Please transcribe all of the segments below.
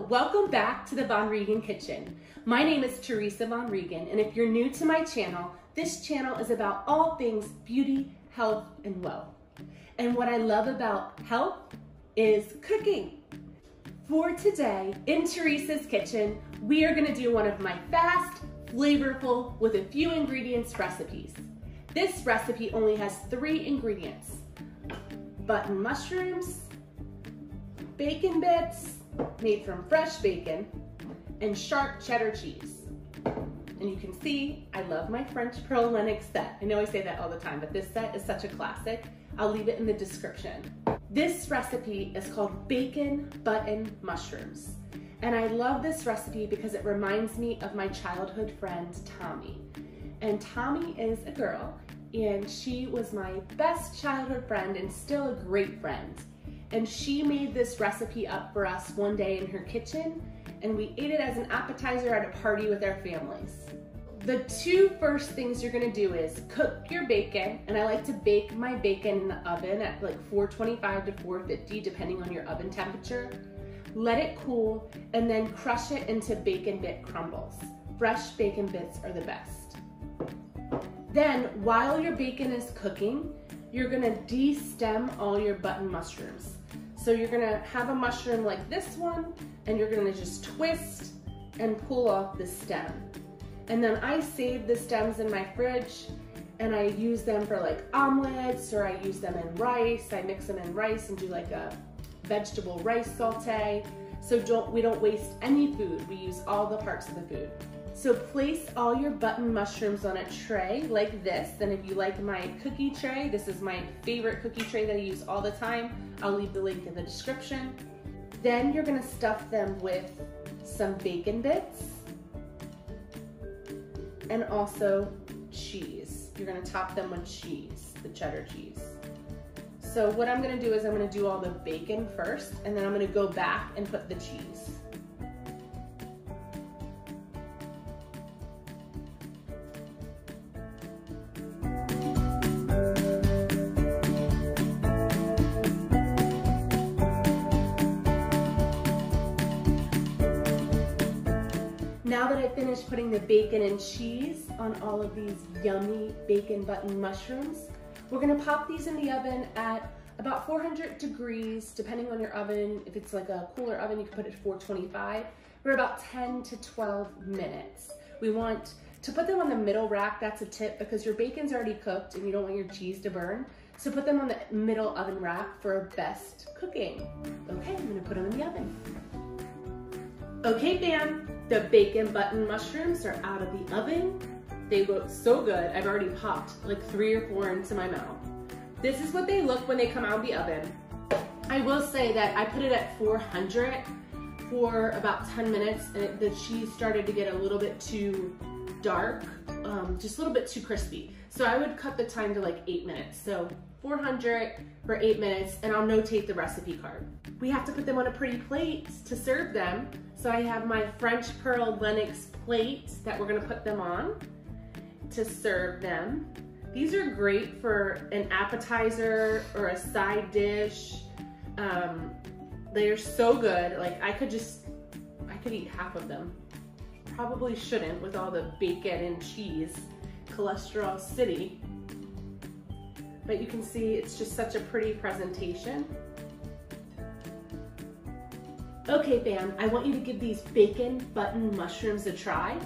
Hello, welcome back to the Von Riegen Kitchen. My name is Teresa von Riegen, and if you're new to my channel, this channel is about all things beauty, health, and wealth. And what I love about health is cooking. For today, in Teresa's kitchen, we are gonna do one of my fast, flavorful, with a few ingredients recipes. This recipe only has 3 ingredients: button mushrooms, bacon bits, made from fresh bacon, and sharp cheddar cheese. And you can see, I love my French Perle Lenox set. I know I say that all the time, but this set is such a classic. I'll leave it in the description. This recipe is called bacon button mushrooms. And I love this recipe because it reminds me of my childhood friend, Tommy. And Tommy is a girl, and she was my best childhood friend and still a great friend. And she made this recipe up for us one day in her kitchen, and we ate it as an appetizer at a party with our families. The 2 first things you're gonna do is cook your bacon, and I like to bake my bacon in the oven at like 425 to 450, depending on your oven temperature. Let it cool, and then crush it into bacon bit crumbles. Fresh bacon bits are the best. Then, while your bacon is cooking, you're gonna de-stem all your button mushrooms. So you're gonna have a mushroom like this one, and you're gonna just twist and pull off the stem. And then I save the stems in my fridge, and I use them for like omelets, or I use them in rice. I mix them in rice and do like a vegetable rice saute. So we don't waste any food. We use all the parts of the food. So place all your button mushrooms on a tray like this. And if you like my cookie tray, this is my favorite cookie tray that I use all the time. I'll leave the link in the description. Then you're gonna stuff them with some bacon bits and also cheese. You're gonna top them with cheese, the cheddar cheese. So what I'm gonna do is I'm gonna do all the bacon first, and then I'm gonna go back and put the cheese. Now that I've finished putting the bacon and cheese on all of these yummy bacon button mushrooms, we're gonna pop these in the oven at about 400 degrees, depending on your oven. If it's like a cooler oven, you can put it at 425, for about 10 to 12 minutes. We want to put them on the middle rack. That's a tip, because your bacon's already cooked and you don't want your cheese to burn. So put them on the middle oven rack for best cooking. Okay, I'm gonna put them in the oven. Okay, fam. The bacon button mushrooms are out of the oven. They look so good. I've already popped like 3 or 4 into my mouth. This is what they look when they come out of the oven. I will say that I put it at 400 for about 10 minutes, and the cheese started to get a little bit too dark, just a little bit too crispy. So I would cut the time to like 8 minutes. So 400 for 8 minutes, and I'll notate the recipe card. We have to put them on a pretty plate to serve them. So I have my French Perle Lenox plate that we're gonna put them on to serve them. These are great for an appetizer or a side dish. They are so good. Like I could eat half of them. Probably shouldn't with all the bacon and cheese, cholesterol city. But you can see it's just such a pretty presentation. Okay, fam, I want you to give these bacon button mushrooms a try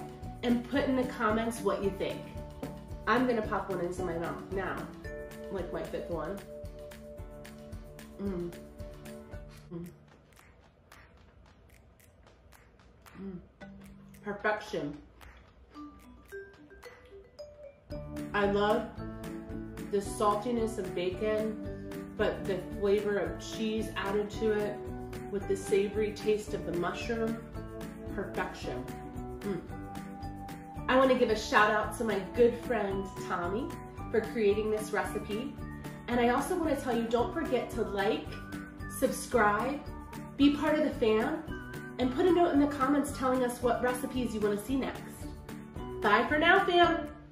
and put in the comments what you think. I'm gonna pop one into my mouth now, like my 5th one. Perfection. I love the saltiness of bacon, but the flavor of cheese added to it, with the savory taste of the mushroom, perfection. I want to give a shout out to my good friend Tommy for creating this recipe, and I also want to tell you, don't forget to like, subscribe, be part of the fam, and put a note in the comments telling us what recipes you want to see next. Bye for now, fam!